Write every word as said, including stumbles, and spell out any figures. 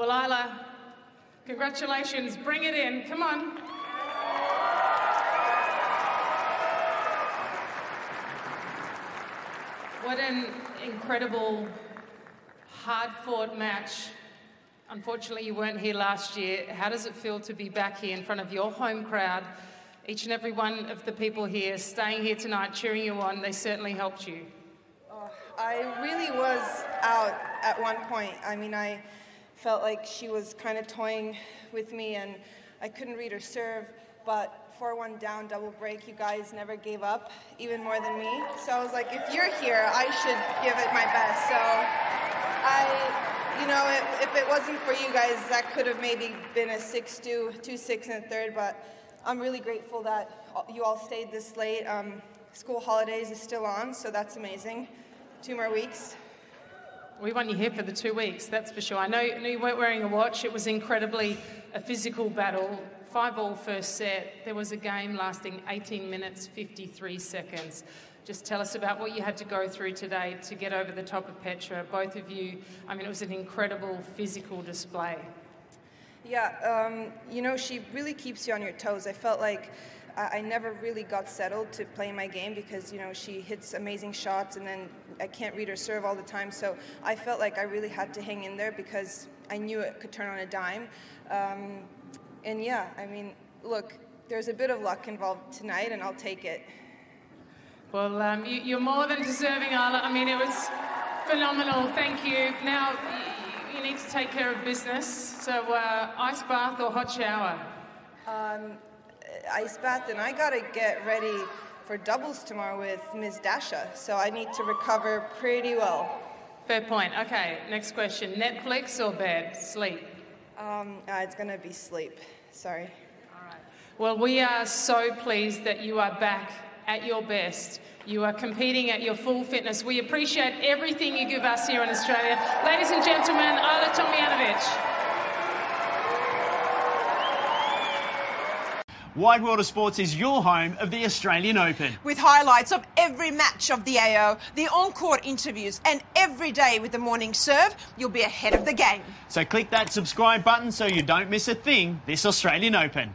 Well, Ajla, congratulations. Bring it in. Come on. What an incredible, hard-fought match. Unfortunately, you weren't here last year. How does it feel to be back here in front of your home crowd? Each and every one of the people here staying here tonight, cheering you on, they certainly helped you. Oh, I really was out at one point. I mean, I felt like she was kind of toying with me, and I couldn't read her serve, but four one down, double break, you guys never gave up, even more than me. So I was like, if you're here, I should give it my best. So I... You know, if, if it wasn't for you guys, that could have maybe been a six two, two six in the third, but I'm really grateful that you all stayed this late. Um, school holidays is still on, so that's amazing. Two more weeks. We want you here for the two weeks, that's for sure. I know, I know you weren't wearing a watch. It was incredibly a physical battle. five all first set. There was a game lasting eighteen minutes, fifty-three seconds. Just tell us about what you had to go through today to get over the top of Petra. Both of you, I mean, it was an incredible physical display. Yeah, um, you know, she really keeps you on your toes. I felt like I never really got settled to play my game because, you know, she hits amazing shots and then I can't read her serve all the time. So I felt like I really had to hang in there because I knew it could turn on a dime. Um, and yeah, I mean, look, there's a bit of luck involved tonight and I'll take it. Well, um, you, you're more than deserving, Ajla. I mean, it was phenomenal. Thank you. Now, you, you need to take care of business. So, uh, ice bath or hot shower? Um, ice bath, and I got to get ready for doubles tomorrow with Miz Dasha. So I need to recover pretty well. Fair point. Okay, next question. Netflix or bed? Sleep? Um, uh, it's going to be sleep. Sorry. All right. Well, we are so pleased that you are back at your best. You are competing at your full fitness. We appreciate everything you give us here in Australia. Ladies and gentlemen, Ajla Tomljanovic. Wide World of Sports is your home of the Australian Open. With highlights of every match of the A O, the encore interviews, and every day with the morning serve, you'll be ahead of the game. So click that subscribe button so you don't miss a thing this Australian Open.